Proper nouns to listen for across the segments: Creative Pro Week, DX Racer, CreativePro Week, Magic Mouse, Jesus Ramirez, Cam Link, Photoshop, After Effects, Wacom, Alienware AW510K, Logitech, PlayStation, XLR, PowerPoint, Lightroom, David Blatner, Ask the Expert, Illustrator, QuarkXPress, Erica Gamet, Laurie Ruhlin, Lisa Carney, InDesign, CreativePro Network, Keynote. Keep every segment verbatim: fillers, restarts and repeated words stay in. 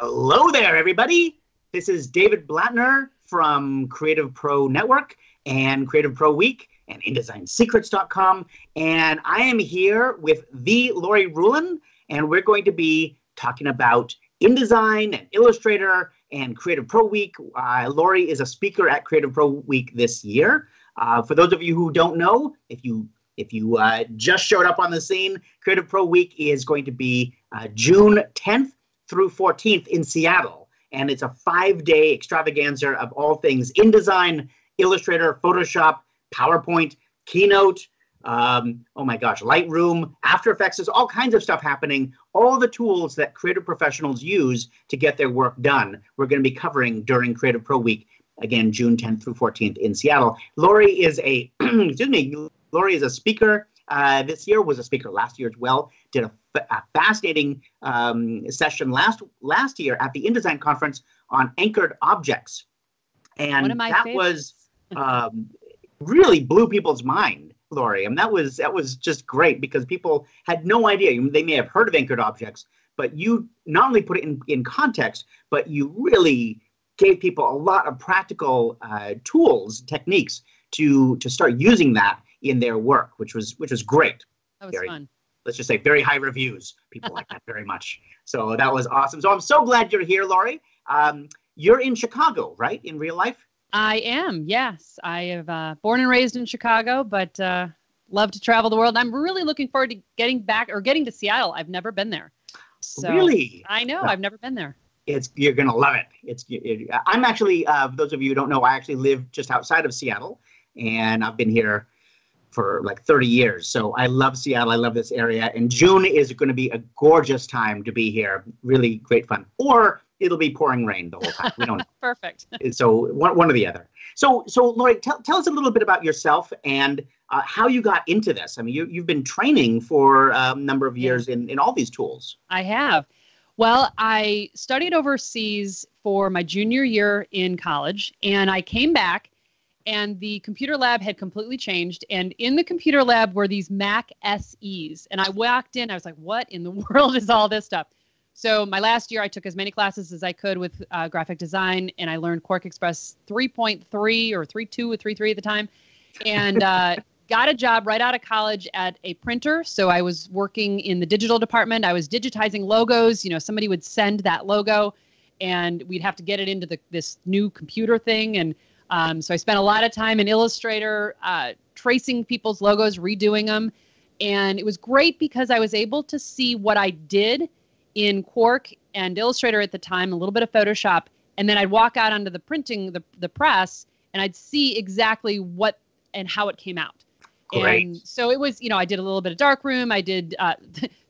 Hello there, everybody. This is David Blatner from Creative Pro Network and Creative Pro Week and InDesign Secrets dot com. And I am here with the Laurie Ruhlin, and we're going to be talking about InDesign and Illustrator and Creative Pro Week. Uh, Laurie is a speaker at Creative Pro Week this year. Uh, for those of you who don't know, if you If you uh, just showed up on the scene, Creative Pro Week is going to be uh, June tenth through fourteenth in Seattle. And it's a five-day extravaganza of all things InDesign, Illustrator, Photoshop, PowerPoint, Keynote, um, oh my gosh, Lightroom, After Effects. There's all kinds of stuff happening. All the tools that creative professionals use to get their work done, we're going to be covering during Creative Pro Week, again, June tenth through fourteenth in Seattle. Laurie is a, excuse me, Laurie is a speaker uh, this year, was a speaker last year as well, did a, f a fascinating um, session last last year at the InDesign conference on anchored objects. And One of my that favorites. was um, really blew people's mind, Laurie. I mean, that was, that was just great because people had no idea. They may have heard of anchored objects, but you not only put it in, in context, but you really gave people a lot of practical uh, tools, techniques to, to start using that in their work, which was which was great. That was very fun. Let's just say very high reviews. People like that very much. So that was awesome. So I'm so glad you're here, Laurie. Um, you're in Chicago, right? In real life? I am. Yes, I have uh, born and raised in Chicago, but uh, love to travel the world. I'm really looking forward to getting back or getting to Seattle. I've never been there. So, really? I know. Well, I've never been there. It's you're gonna love it. It's it, I'm actually. Uh, for those of you who don't know, I actually live just outside of Seattle, and I've been here for like thirty years. So I love Seattle. I love this area. And June is going to be a gorgeous time to be here. Really great fun. Or it'll be pouring rain the whole time. We don't know. Perfect. So one, one or the other. So, so Laurie, tell, tell us a little bit about yourself and uh, how you got into this. I mean, you, you've been training for a number of years in, in all these tools. I have. Well, I studied overseas for my junior year in college, and I came back, and the computer lab had completely changed. And in the computer lab were these Mac S Es. And I walked in, I was like, what in the world is all this stuff? So my last year, I took as many classes as I could with uh, graphic design. And I learned QuarkXPress three point three or three point two or three point three at the time. And uh, got a job right out of college at a printer. So I was working in the digital department. I was digitizing logos. You know, somebody would send that logo, and we'd have to get it into the, this new computer thing. And Um, so I spent a lot of time in Illustrator, uh, tracing people's logos, redoing them. And it was great because I was able to see what I did in Quark and Illustrator at the time, a little bit of Photoshop. And then I'd walk out onto the printing, the, the press, and I'd see exactly what and how it came out. Great. And so it was, you know, I did a little bit of darkroom. I did uh,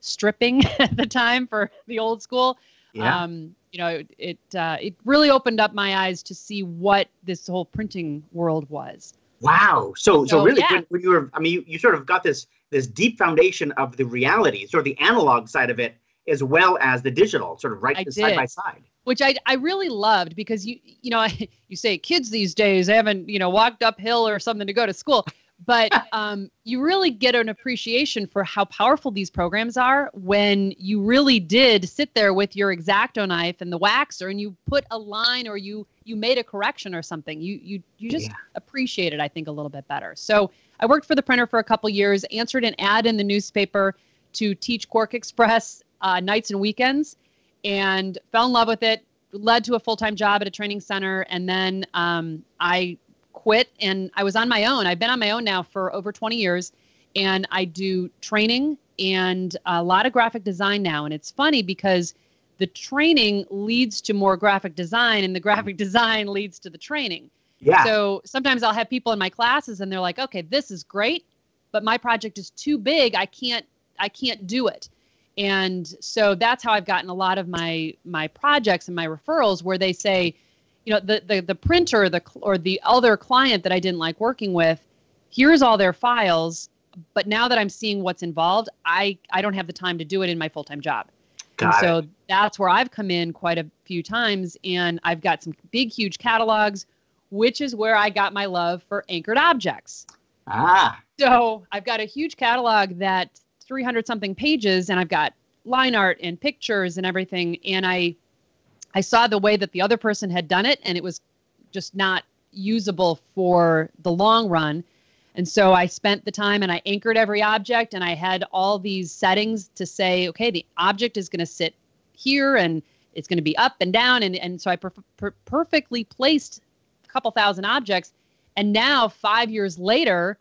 stripping at the time for the old school. Yeah. Um, you know, it it, uh, it really opened up my eyes to see what this whole printing world was. Wow. So, so, so really, yeah. when, when you were, I mean, you, you sort of got this this deep foundation of the reality, sort of the analog side of it, as well as the digital, sort of right I side did. by side. Which I, I really loved because, you you know, I, you say kids these days haven't, you know, walked uphill or something to go to school. But um, you really get an appreciation for how powerful these programs are when you really did sit there with your X-Acto knife and the waxer and you put a line or you you made a correction or something. You you you just yeah. appreciate it, I think, a little bit better. So I worked for the printer for a couple years, answered an ad in the newspaper to teach QuarkXPress uh, nights and weekends, and fell in love with it. Led to a full-time job at a training center, and then um, I. quit and I was on my own. I've been on my own now for over twenty years, and I do training and a lot of graphic design now. And it's funny because the training leads to more graphic design, and the graphic design leads to the training. Yeah. So sometimes I'll have people in my classes and they're like, okay, this is great, but my project is too big. I can't, I can't do it. And so that's how I've gotten a lot of my, my projects and my referrals, where they say, you know, the, the, the printer the, or the other client that I didn't like working with, here's all their files. But now that I'm seeing what's involved, I, I don't have the time to do it in my full-time job. Got and so it. That's where I've come in quite a few times. And I've got some big, huge catalogs, which is where I got my love for anchored objects. Ah. So I've got a huge catalog that's three hundred something pages, and I've got line art and pictures and everything. And I I saw the way that the other person had done it, and it was just not usable for the long run. And so I spent the time and I anchored every object, and I had all these settings to say, okay, the object is going to sit here and it's going to be up and down. And, and so I per per perfectly placed a couple thousand objects. And now five years later,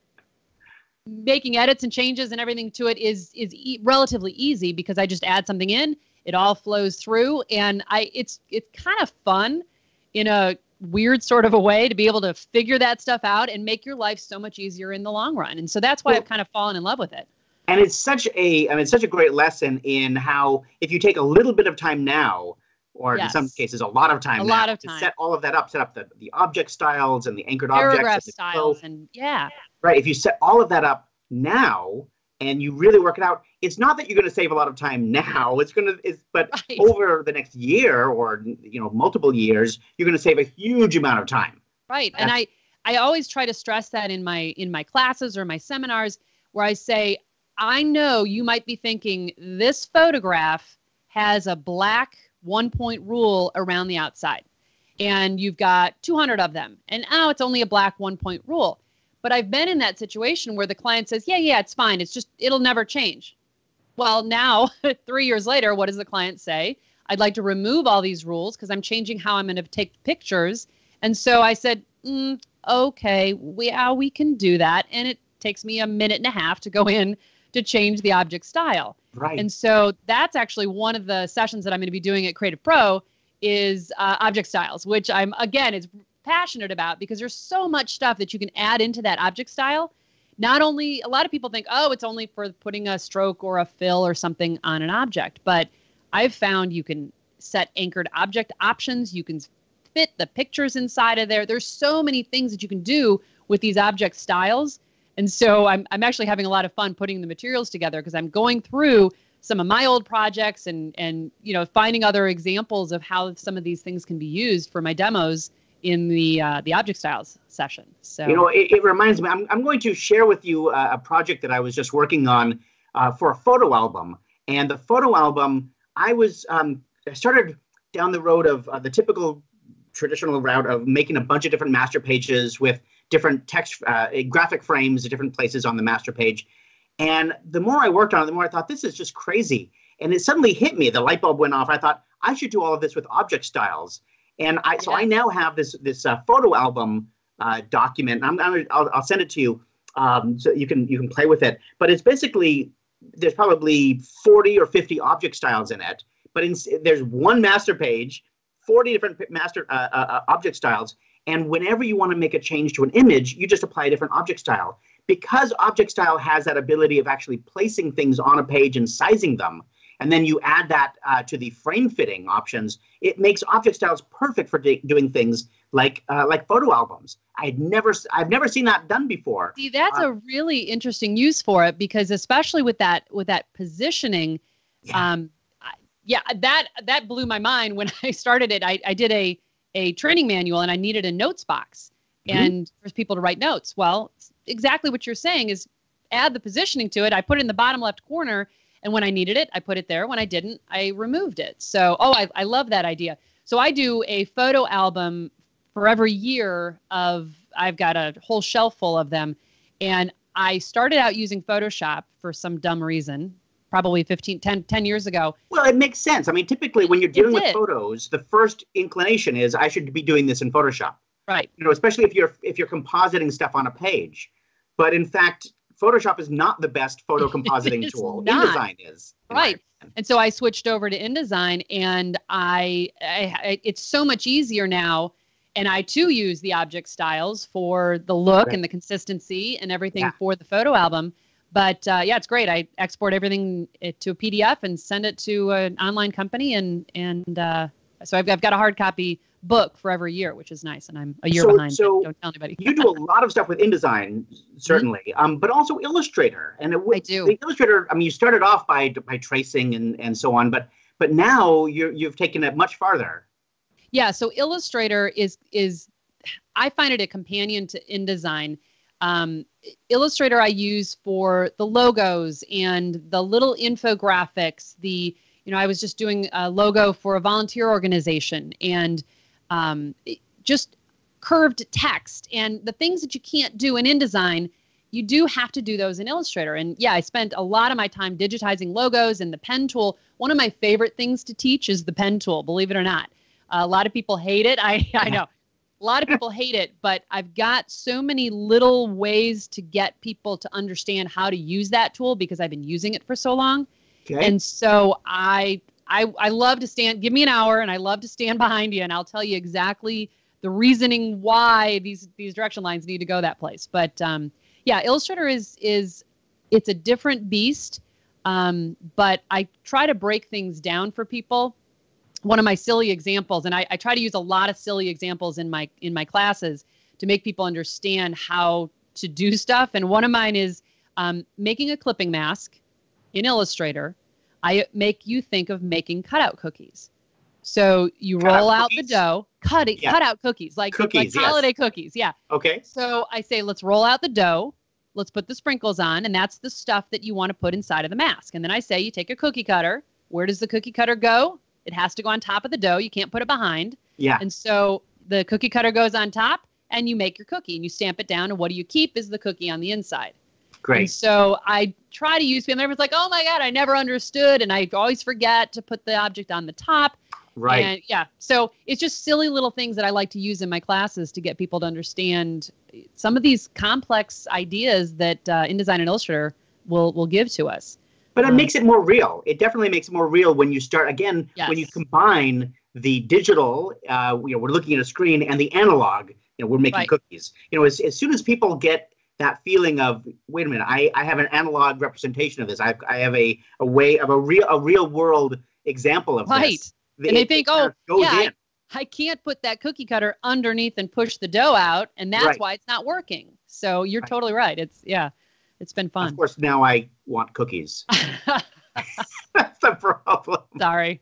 making edits and changes and everything to it is is e relatively easy, because I just add something in, it all flows through, and I it's it's kind of fun in a weird sort of a way to be able to figure that stuff out and make your life so much easier in the long run. And so that's why well, I've kind of fallen in love with it. And it's such a I mean it's such a great lesson in how if you take a little bit of time now, or yes. in some cases a lot of time a now, lot of time. to set all of that up, set up the, the object styles and the anchored Paragraph objects. Paragraph styles and yeah. Right. If you set all of that up now and you really work it out, it's not that you're going to save a lot of time now. It's going to, it's, but right. over the next year or, you know, multiple years, you're going to save a huge amount of time. Right. That's and I, I always try to stress that in my, in my classes or my seminars, where I say, I know you might be thinking this photograph has a black one point rule around the outside, and you've got two hundred of them, and oh, it's only a black one point rule. But I've been in that situation where the client says, yeah, yeah, it's fine. It's just, it'll never change. Well, now, three years later, what does the client say? I'd like to remove all these rules because I'm changing how I'm going to take pictures. And so I said, mm, okay, we, uh, we can do that. And it takes me a minute and a half to go in to change the object style. Right. And so that's actually one of the sessions that I'm going to be doing at Creative Pro is uh, object styles, which I'm, again, it's passionate about, because there's so much stuff that you can add into that object style. Not only, a lot of people think, oh, it's only for putting a stroke or a fill or something on an object, but I've found you can set anchored object options. You can fit the pictures inside of there. There's so many things that you can do with these object styles. And so I'm, I'm actually having a lot of fun putting the materials together, because I'm going through some of my old projects and, and, you know, finding other examples of how some of these things can be used for my demos in the uh, the object styles session. So you know, it, it reminds me, I'm, I'm going to share with you uh, a project that I was just working on uh, for a photo album. And the photo album, I was um, I started down the road of uh, the typical traditional route of making a bunch of different master pages with different text, uh, graphic frames at different places on the master page. And the more I worked on it, the more I thought, this is just crazy. And it suddenly hit me, the light bulb went off. I thought, I should do all of this with object styles. And I, so I now have this this uh, photo album uh, document. I'm, I'm I'll, I'll send it to you, um, so you can you can play with it. But it's basically, there's probably forty or fifty object styles in it. But in, there's one master page, forty different master uh, uh, object styles. And whenever you want to make a change to an image, you just apply a different object style, because object style has that ability of actually placing things on a page and sizing them. And then you add that uh, to the frame fitting options. It makes object styles perfect for doing things like uh, like photo albums. I'd never, I've never seen that done before. See, that's uh, a really interesting use for it, because especially with that with that positioning, yeah, um, I, yeah that that blew my mind when I started it. I, I did a a training manual, and I needed a notes box, mm-hmm. and for people to write notes. Well, exactly what you're saying is add the positioning to it. I put it in the bottom left corner. And when I needed it, I put it there. When I didn't, I removed it. So, oh, I, I love that idea. So I do a photo album for every year of, I've got a whole shelf full of them. And I started out using Photoshop for some dumb reason, probably fifteen, ten, ten years ago. Well, it makes sense. I mean, typically when you're dealing with photos, the first inclination is I should be doing this in Photoshop. Right. You know, especially if you're, if you're compositing stuff on a page. But in fact, Photoshop is not the best photo compositing tool. Not. InDesign is. Right. And so I switched over to InDesign, and I, I, it's so much easier now. And I too use the object styles for the look, right, and the consistency and everything, yeah, for the photo album. But uh, yeah, it's great. I export everything to a P D F and send it to an online company. And, and uh, so I've, I've got a hard copy book for every year, which is nice, and I'm a year so, behind. So don't tell anybody. You do a lot of stuff with InDesign, certainly, mm-hmm. um, but also Illustrator. And it, I do. The Illustrator, I mean, you started off by by tracing and and so on, but but now you're you've taken it much farther. Yeah. So Illustrator is is I find it a companion to InDesign. Um, Illustrator I use for the logos and the little infographics, the you know, I was just doing a logo for a volunteer organization, and um, just curved text and the things that you can't do in InDesign, you do have to do those in Illustrator. And yeah, I spent a lot of my time digitizing logos and the pen tool. One of my favorite things to teach is the pen tool, believe it or not. Uh, a lot of people hate it. I, I know. A lot of people hate it, but I've got so many little ways to get people to understand how to use that tool because I've been using it for so long. Okay. And so I, I, I love to stand, give me an hour and I love to stand behind you and I'll tell you exactly the reasoning why these, these direction lines need to go that place. But, um, yeah, Illustrator is, is, it's a different beast. Um, but I try to break things down for people. One of my silly examples, and I, I try to use a lot of silly examples in my in my classes to make people understand how to do stuff. And one of mine is um, making a clipping mask in Illustrator. I make you think of making cutout cookies. So you cutout roll cookies? out the dough, cut it, yeah. cutout cookies, like, cookies, like yes. holiday cookies. Yeah. Okay. So I say, let's roll out the dough. Let's put the sprinkles on. And that's the stuff that you want to put inside of the mask. And then I say, you take a cookie cutter. Where does the cookie cutter go? It has to go on top of the dough. You can't put it behind. Yeah. And so the cookie cutter goes on top and you make your cookie and you stamp it down. And what do you keep is the cookie on the inside. Great. And so I try to use, and everyone's like, oh my God, I never understood. And I always forget to put the object on the top. Right. And yeah. So it's just silly little things that I like to use in my classes to get people to understand some of these complex ideas that uh, InDesign and Illustrator will, will give to us. But it makes it more real. It definitely makes it more real when you start, again, yes. when you combine the digital, uh, you know, we're looking at a screen, and the analog, you know, we're making right. cookies. You know, as, as soon as people get that feeling of, wait a minute, I, I have an analog representation of this. I, I have a, a way of a real a real world example of right. this. Right. And they think, oh, yeah, I, I can't put that cookie cutter underneath and push the dough out, and that's right. why it's not working. So you're right. totally right. It's, yeah. It's been fun. Of course, now I want cookies. That's the problem. Sorry.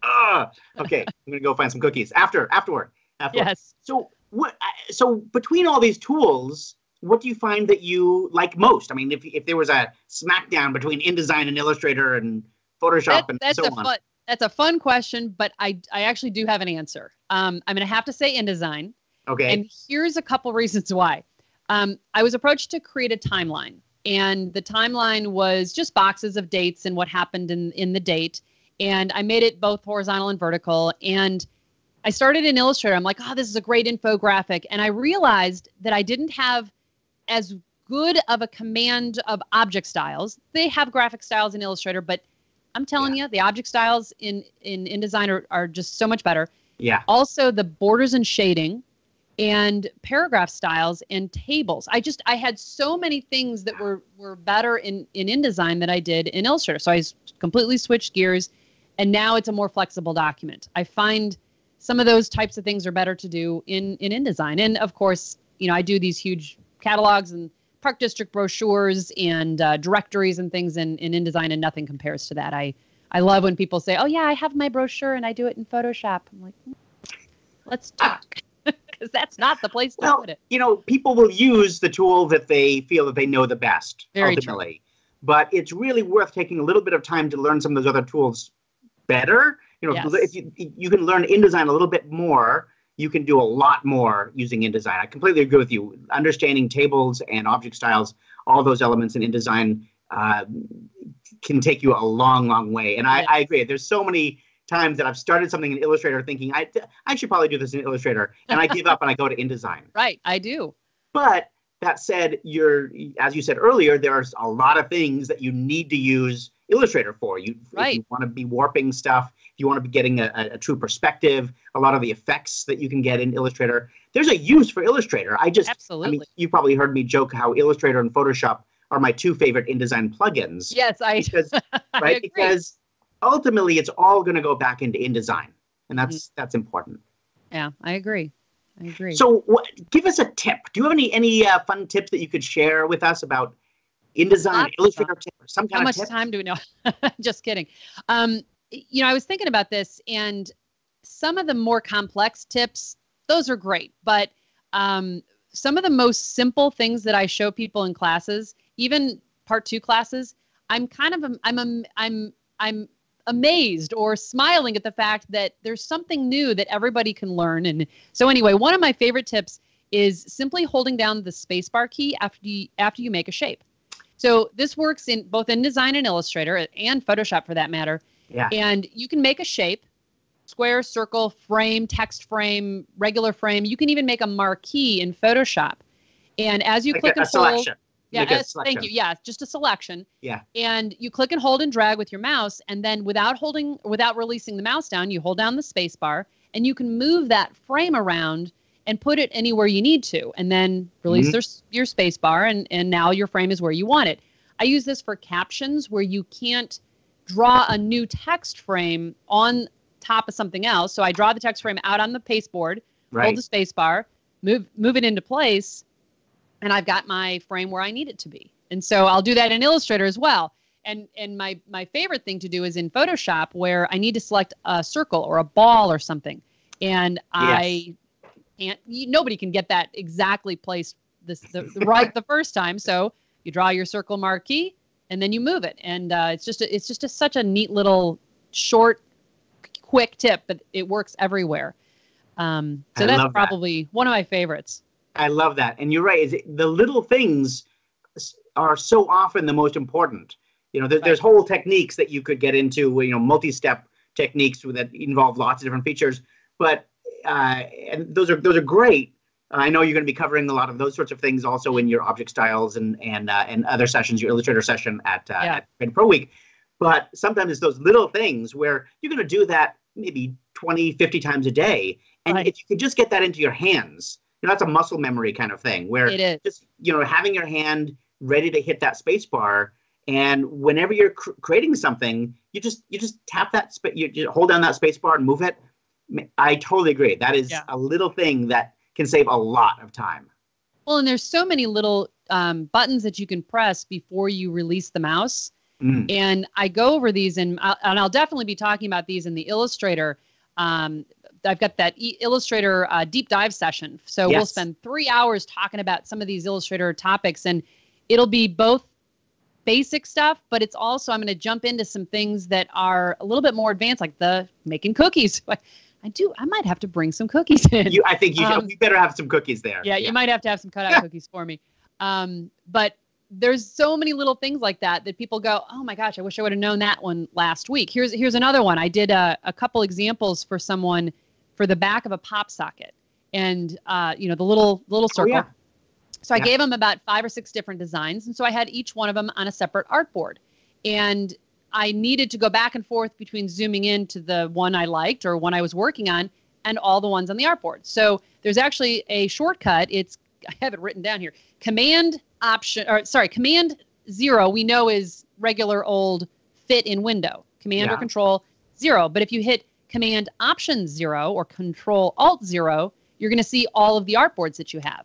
Uh, okay, I'm going to go find some cookies after, afterward. afterward. Yes. So, what, so between all these tools, what do you find that you like most? I mean, if, if there was a smackdown between InDesign and Illustrator and Photoshop that, and that's so a on. Fun, that's a fun question, but I, I actually do have an answer. Um, I'm going to have to say InDesign. Okay. And here's a couple reasons why. Um, I was approached to create a timeline, and the timeline was just boxes of dates and what happened in, in the date. And I made it both horizontal and vertical. And I started in Illustrator. I'm like, oh, this is a great infographic. And I realized that I didn't have as good of a command of object styles. They have graphic styles in Illustrator, but I'm telling yeah. you, the object styles in, in InDesign are, are just so much better. Yeah. Also, the borders and shading, and paragraph styles and tables. I just, I had so many things that were, were better in, in InDesign than I did in Illustrator. So I completely switched gears, and now it's a more flexible document. I find some of those types of things are better to do in, in InDesign. And of course, you know, I do these huge catalogs and park district brochures and uh, directories and things in, in InDesign, and nothing compares to that. I, I love when people say, oh yeah, I have my brochure and I do it in Photoshop. I'm like, let's talk. Because that's not the place to well, put it. You know, people will use the tool that they feel that they know the best, Very ultimately. True. But it's really worth taking a little bit of time to learn some of those other tools better. You know, yes. if you, you can learn InDesign a little bit more, you can do a lot more using InDesign. I completely agree with you. Understanding tables and object styles, all those elements in InDesign uh, can take you a long, long way. And I, yes. I agree. There's so many times that I've started something in Illustrator thinking, I, I should probably do this in Illustrator, and I give up and I go to InDesign. Right, I do. But that said, you're, as you said earlier, there's a lot of things that you need to use Illustrator for. You, right. If you want to be warping stuff, if you want to be getting a, a, a true perspective, a lot of the effects that you can get in Illustrator. There's a use for Illustrator. I just, Absolutely. I mean, you probably heard me joke how Illustrator and Photoshop are my two favorite InDesign plugins. Yes, I, because, right, I agree. Because ultimately, it's all going to go back into InDesign, and that's mm-hmm. that's important. Yeah, I agree. I agree. So, what, give us a tip. Do you have any any uh, fun tips that you could share with us about InDesign, Illustrator, tip, or some kind of tip? How much time do we know? Just kidding. Um, you know, I was thinking about this, and some of the more complex tips, those are great, but um, some of the most simple things that I show people in classes, even part two classes, I'm kind of a, I'm a, I'm I'm amazed or smiling at the fact that there's something new that everybody can learn. And so anyway, one of my favorite tips is simply holding down the spacebar key after you, after you make a shape. So this works in both InDesign and Illustrator and Photoshop for that matter. Yeah. And you can make a shape, square, circle, frame, text frame, regular frame. You can even make a marquee in Photoshop. And as you like click a, and a hold, yeah, a, thank you. Yeah, just a selection. Yeah. And you click and hold and drag with your mouse, and then without holding, without releasing the mouse down, you hold down the space bar, and you can move that frame around and put it anywhere you need to, and then release mm-hmm. their, your space bar, and, and now your frame is where you want it. I use this for captions where you can't draw a new text frame on top of something else. So I draw the text frame out on the pasteboard, right. hold the space bar, move, move it into place, and I've got my frame where I need it to be. And so I'll do that in Illustrator as well. And and my, my favorite thing to do is in Photoshop where I need to select a circle or a ball or something. And yes. I can't, you, nobody can get that exactly placed this, the, the right the first time. So you draw your circle marquee and then you move it. And uh, it's just, a, it's just a, such a neat little short, quick tip, but it works everywhere. Um, so I that's probably that. one of my favorites. I love that. And you're right. Is it, the little things are so often the most important. You know, there, right. there's whole techniques that you could get into, you know, multi-step techniques that involve lots of different features. But uh, and those are those are great. I know you're going to be covering a lot of those sorts of things also in your object styles and and uh, and other sessions, your Illustrator session at, uh, yeah. at Creative Pro Week. But sometimes it's those little things where you're going to do that maybe twenty, fifty times a day. And right. if you can just get that into your hands. You know, that's a muscle memory kind of thing where it is. Just, you know, having your hand ready to hit that space bar, and whenever you're cr creating something, you just you just tap that space, you, you hold down that space bar and move it. I totally agree. That is yeah. a little thing that can save a lot of time. Well, and there's so many little um, buttons that you can press before you release the mouse. Mm. And I go over these, and I'll, and I'll definitely be talking about these in the Illustrator. Um, I've got that e Illustrator uh, deep dive session. So yes. we'll spend three hours talking about some of these Illustrator topics, and it'll be both basic stuff, but it's also, I'm going to jump into some things that are a little bit more advanced, like the making cookies. I, I do. I might have to bring some cookies in. You, I think you, um, you better have some cookies there. Yeah, yeah. You might have to have some cutout yeah. cookies for me. Um, but there's so many little things like that that people go, oh my gosh, I wish I would have known that one last week. Here's, here's another one. I did a, a couple examples for someone for the back of a pop socket, and uh, you know, the little little circle. Oh, yeah. So yeah. I gave them about five or six different designs, and so I had each one of them on a separate artboard. And I needed to go back and forth between zooming in to the one I liked or one I was working on and all the ones on the artboard. So there's actually a shortcut. It's, I have it written down here. Command option, or sorry, command zero, we know is regular old fit in window. Command yeah. or control zero. But if you hit Command Option zero or Control Alt zero, you're going to see all of the artboards that you have.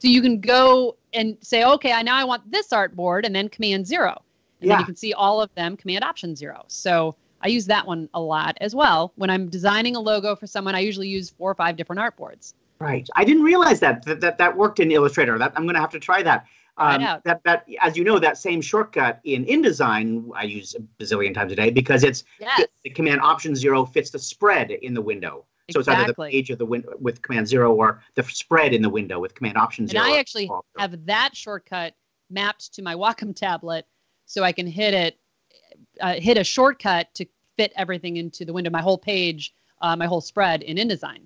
So you can go and say, okay, I now I want this artboard, and then Command zero. And yeah. then you can see all of them, Command Option zero. So I use that one a lot as well. When I'm designing a logo for someone, I usually use four or five different artboards. Right. I didn't realize that that, that, that worked in Illustrator. That, I'm going to have to try that. Um, that, that, as you know, that same shortcut in InDesign, I use a bazillion times a day because it's yes. the Command Option Zero fits the spread in the window. So exactly. it's either the page of the window with Command Zero or the spread in the window with Command Option Zero. And I actually have that shortcut mapped to my Wacom tablet, so I can hit it, uh, hit a shortcut to fit everything into the window, my whole page, uh, my whole spread in InDesign.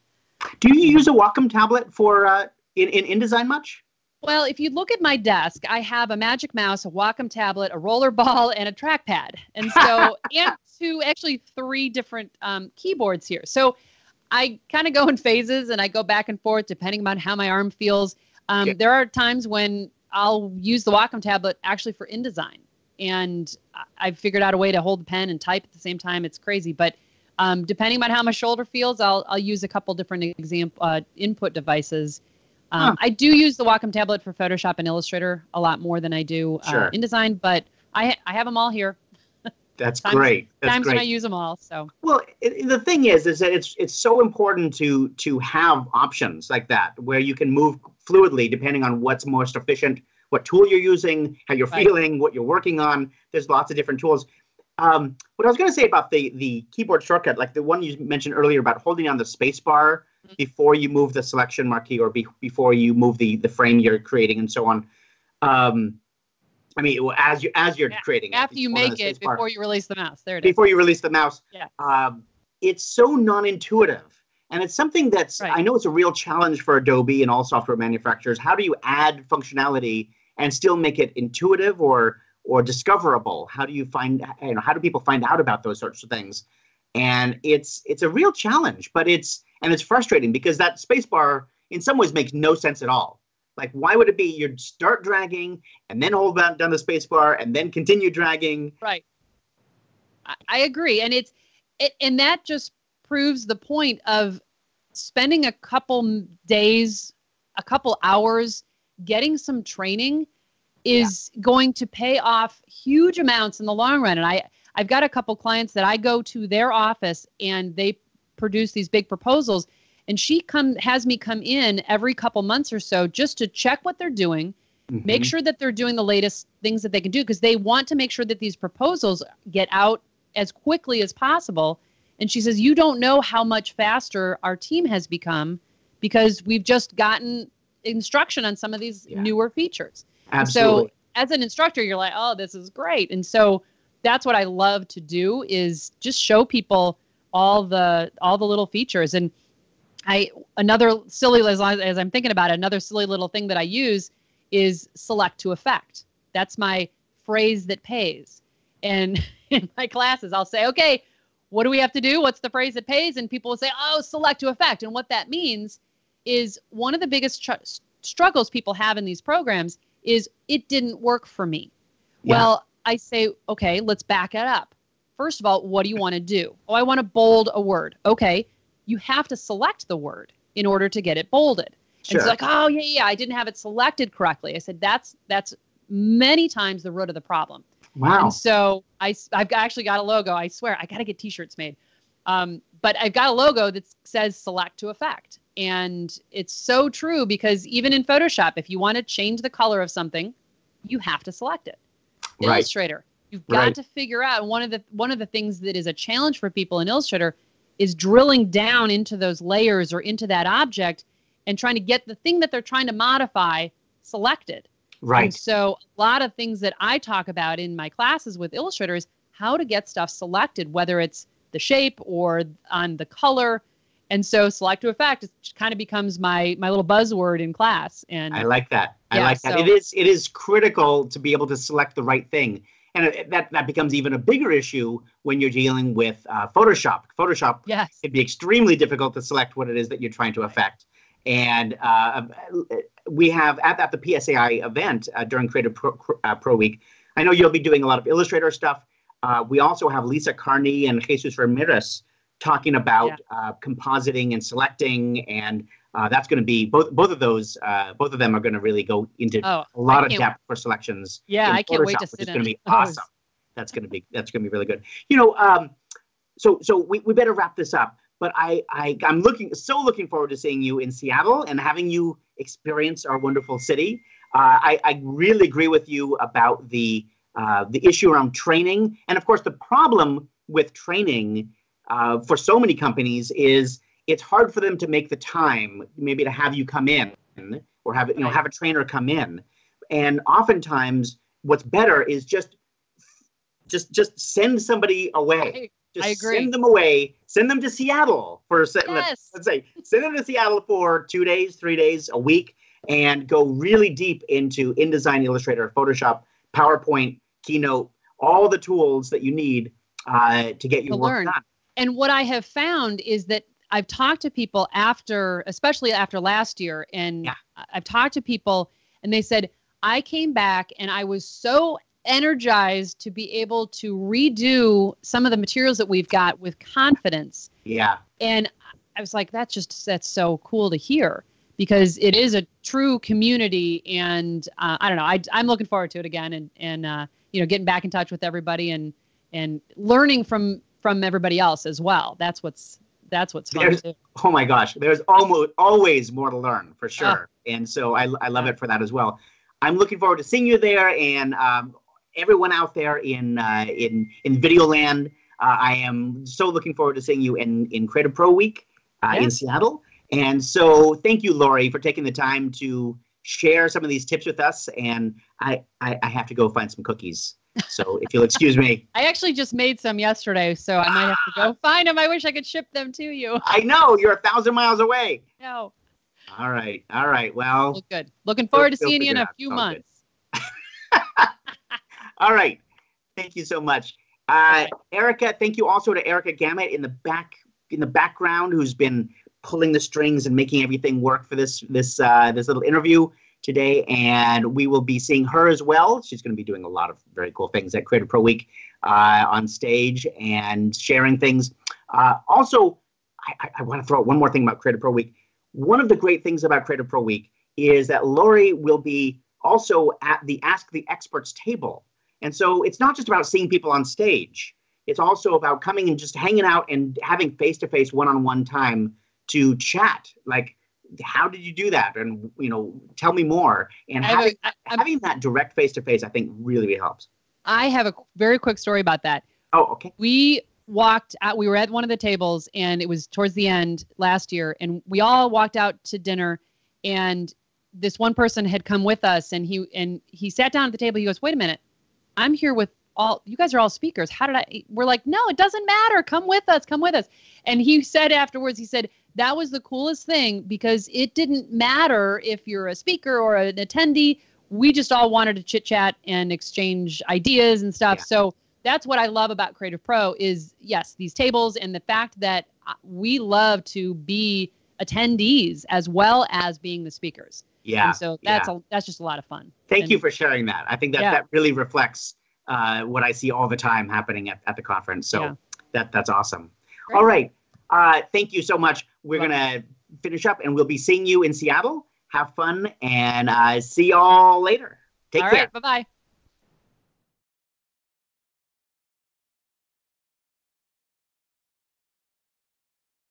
Do you use a Wacom tablet for uh, in, in InDesign much? Well, if you look at my desk, I have a Magic Mouse, a Wacom tablet, a roller ball, and a trackpad. And so, and two, actually three different um, keyboards here. So I kind of go in phases, and I go back and forth depending on how my arm feels. Um, yeah. There are times when I'll use the Wacom tablet actually for InDesign. And I've figured out a way to hold the pen and type at the same time. It's crazy. But um, depending on how my shoulder feels, I'll, I'll use a couple different example, uh, input devices. Um, huh. I do use the Wacom tablet for Photoshop and Illustrator a lot more than I do uh, sure. InDesign, but I I have them all here. That's times, great. That's times great. When I use them all. So well, it, the thing is, is that it's it's so important to to have options like that where you can move fluidly depending on what's most efficient, what tool you're using, how you're right. feeling, what you're working on. There's lots of different tools. Um, what I was going to say about the, the keyboard shortcut, like the one you mentioned earlier about holding down the space bar before you move the selection marquee or be, before you move the, the frame you're creating and so on. Um, I mean, as, you, as you're yeah. creating After it. After you make it, before bar, you release the mouse. There it is. Before you release the mouse. Yeah. Um, it's so non-intuitive. And it's something that's, right. I know it's a real challenge for Adobe and all software manufacturers. How do you add functionality and still make it intuitive or or discoverable? How do you find, you know, how do people find out about those sorts of things? And it's it's a real challenge, but it's, and it's frustrating because that spacebar in some ways makes no sense at all. Like, why would it be you'd start dragging and then hold down the spacebar and then continue dragging? Right. I agree. And it's, it, and that just proves the point of spending a couple days, a couple hours, getting some training is yeah. going to pay off huge amounts in the long run. And I, I've got a couple clients that I go to their office and they produce these big proposals. And she come has me come in every couple months or so just to check what they're doing, mm-hmm. make sure that they're doing the latest things that they can do, because they want to make sure that these proposals get out as quickly as possible. And she says, you don't know how much faster our team has become because we've just gotten instruction on some of these yeah. newer features. Absolutely. So as an instructor, you're like, oh, this is great. And so that's what I love to do, is just show people all the all the little features. And I another silly, as long as, as I'm thinking about it, another silly little thing that I use is select to effect. That's my phrase that pays. And in my classes, I'll say, okay, what do we have to do? What's the phrase that pays? And people will say, oh, select to effect. And what that means is one of the biggest tr- struggles people have in these programs is it didn't work for me. Yeah. Well, I say, okay, let's back it up. First of all, what do you want to do? Oh, I want to bold a word. Okay, you have to select the word in order to get it bolded. Sure. And it's like, oh, yeah, yeah, I didn't have it selected correctly. I said, that's that's many times the root of the problem. Wow. And so I, I've actually got a logo. I swear, I got to get T-shirts made. Um, but I've got a logo that says select to effect. And it's so true, because even in Photoshop, if you want to change the color of something, you have to select it. Right. Illustrator, you've got right. to figure out. One of the one of the things that is a challenge for people in Illustrator is drilling down into those layers or into that object and trying to get the thing that they're trying to modify selected. Right. And so a lot of things that I talk about in my classes with illustrators, how to get stuff selected, whether it's the shape or on the color. And so select to effect kind of becomes my my little buzzword in class. And I like that. I yeah, like that. So, it is it is critical to be able to select the right thing. And that, that becomes even a bigger issue when you're dealing with uh, Photoshop. Photoshop, yes. it'd be extremely difficult to select what it is that you're trying to affect. And uh, we have at, at the P S A I event uh, during Creative Pro, uh, Pro Week, I know you'll be doing a lot of Illustrator stuff. Uh, we also have Lisa Carney and Jesus Ramirez talking about yeah. uh, compositing and selecting. And uh, that's going to be both both of those. Uh, both of them are going to really go into oh, a lot of depth for selections. Yeah, in I Photoshop, can't wait to sit in. It's going to be awesome. That's going to be that's going to be really good. You know, um, so so we, we better wrap this up. But I, I, I'm looking, so looking forward to seeing you in Seattle and having you experience our wonderful city. Uh, I, I really agree with you about the uh, the issue around training. And, of course, the problem with training uh, for so many companies is it's hard for them to make the time maybe to have you come in or have, you know, have a trainer come in. And oftentimes what's better is just just just send somebody away. Just I agree. Send them away. Send them to Seattle for yes. let's, let's say send them to Seattle for two days, three days, a week, and go really deep into InDesign, Illustrator, Photoshop, PowerPoint, Keynote, all the tools that you need uh, to get your to work learn. Done. And what I have found is that I've talked to people after, especially after last year, and yeah. I've talked to people, and they said I came back and I was so energized to be able to redo some of the materials that we've got with confidence. Yeah. And I was like, that's just, that's so cool to hear, because it is a true community. And uh, I don't know, I, I'm looking forward to it again. And, and uh, you know, getting back in touch with everybody and, and learning from, from everybody else as well. That's what's, that's what's fun. There's, oh my gosh, there's almost always more to learn for sure. Oh. And so I, I love it for that as well. I'm looking forward to seeing you there. And, um, everyone out there in uh, in in video land. Uh, I am so looking forward to seeing you in in Creative Pro Week uh, yeah. in Seattle. And so, thank you, Laurie, for taking the time to share some of these tips with us. And I I, I have to go find some cookies. So if you'll excuse me. I actually just made some yesterday, so I might have to go find them. I wish I could ship them to you. I know. You're a thousand miles away. No. All right. All right. Well. Look good. Looking forward to seeing you in a few months. All right. Thank you so much. Uh, Erica, thank you also to Erica Gamet in the back in the background, who's been pulling the strings and making everything work for this this uh, this little interview today, and we will be seeing her as well. She's going to be doing a lot of very cool things at Creative Pro Week uh, on stage and sharing things. Uh, also, I, I want to throw out one more thing about Creative Pro Week. One of the great things about Creative Pro Week is that Laurie will be also at the Ask the Experts table. And so it's not just about seeing people on stage. It's also about coming and just hanging out and having face-to-face, one-on-one time to chat. Like, how did you do that? And, you know, tell me more. And having, a, I, having that direct face-to-face, I think, really helps. I have a very quick story about that. Oh, okay. We walked out. We were at one of the tables, and it was towards the end last year. And we all walked out to dinner, and this one person had come with us. And he and he sat down at the table. He goes, wait a minute. I'm here with all, you guys are all speakers. How did I, we're like, no, it doesn't matter. Come with us. Come with us. And he said afterwards, he said, that was the coolest thing because it didn't matter if you're a speaker or an attendee. We just all wanted to chit chat and exchange ideas and stuff. Yeah. So that's what I love about Creative Pro is, yes, these tables and the fact that we love to be attendees as well as being the speakers. Yeah. And so that's, yeah. a, that's just a lot of fun. Thank and, you for sharing that. I think that, yeah. that really reflects uh, what I see all the time happening at, at the conference. So yeah. that that's awesome. Great. All right. Uh, thank you so much. We're going to finish up, and we'll be seeing you in Seattle. Have fun, and uh, see y'all later. Take all care. All right, bye-bye.